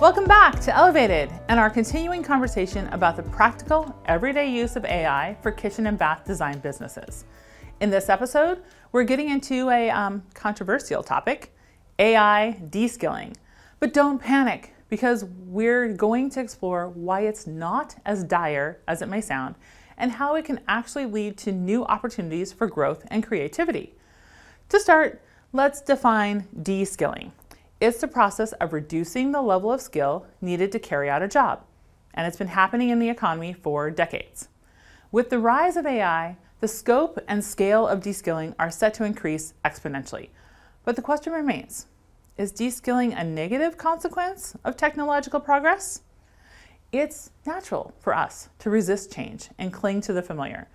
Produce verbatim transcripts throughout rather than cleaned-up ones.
Welcome back to Elevated and our continuing conversation about the practical, everyday use of A I for kitchen and bath design businesses. In this episode, we're getting into a um, controversial topic, A I de-skilling. But don't panic, because we're going to explore why it's not as dire as it may sound and how it can actually lead to new opportunities for growth and creativity. To start, let's define de-skilling. It's the process of reducing the level of skill needed to carry out a job, and it's been happening in the economy for decades. With the rise of A I, the scope and scale of de-skilling are set to increase exponentially. But the question remains, is de-skilling a negative consequence of technological progress? It's natural for us to resist change and cling to the familiar.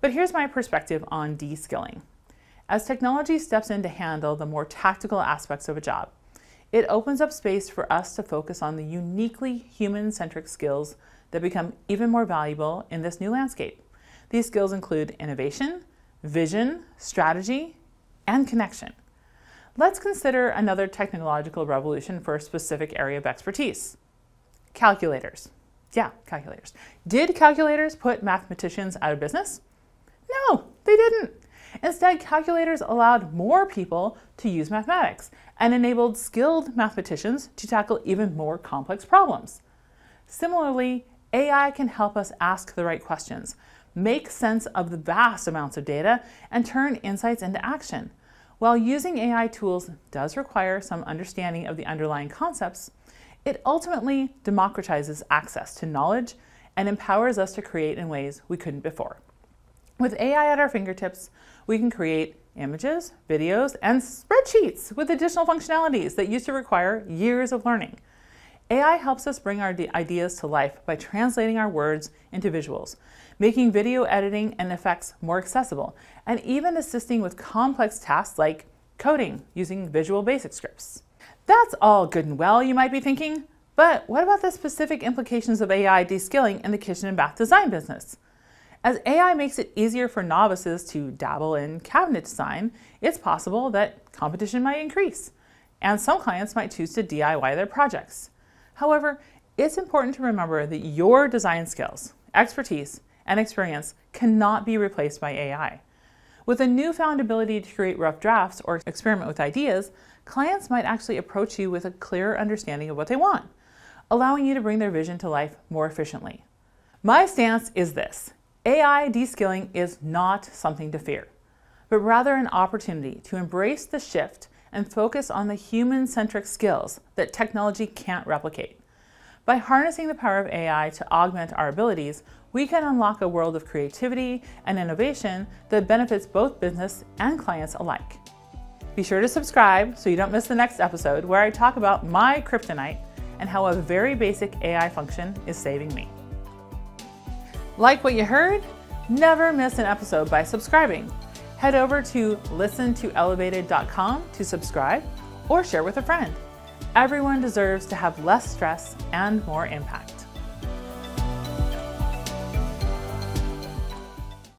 But here's my perspective on de-skilling. As technology steps in to handle the more tactical aspects of a job, it opens up space for us to focus on the uniquely human-centric skills that become even more valuable in this new landscape. These skills include innovation, vision, strategy, and connection. Let's consider another technological revolution for a specific area of expertise. Calculators. Yeah, calculators. Did calculators put mathematicians out of business? No, they didn't. Instead, calculators allowed more people to use mathematics and enabled skilled mathematicians to tackle even more complex problems. Similarly, A I can help us ask the right questions, make sense of the vast amounts of data, and turn insights into action. While using A I tools does require some understanding of the underlying concepts, it ultimately democratizes access to knowledge and empowers us to create in ways we couldn't before. With A I at our fingertips, we can create images, videos, and spreadsheets with additional functionalities that used to require years of learning. A I helps us bring our ideas to life by translating our words into visuals, making video editing and effects more accessible, and even assisting with complex tasks like coding using Visual Basic scripts. That's all good and well, you might be thinking, but what about the specific implications of A I de-skilling in the kitchen and bath design business? As A I makes it easier for novices to dabble in cabinet design, it's possible that competition might increase, and some clients might choose to D I Y their projects. However, it's important to remember that your design skills, expertise, and experience cannot be replaced by A I. With a newfound ability to create rough drafts or experiment with ideas, clients might actually approach you with a clearer understanding of what they want, allowing you to bring their vision to life more efficiently. My stance is this: A I de-skilling is not something to fear, but rather an opportunity to embrace the shift and focus on the human-centric skills that technology can't replicate. By harnessing the power of A I to augment our abilities, we can unlock a world of creativity and innovation that benefits both business and clients alike. Be sure to subscribe so you don't miss the next episode, where I talk about my kryptonite and how a very basic A I function is saving me. Like what you heard? Never miss an episode by subscribing. Head over to listen to elevated dot com to subscribe or share with a friend. Everyone deserves to have less stress and more impact.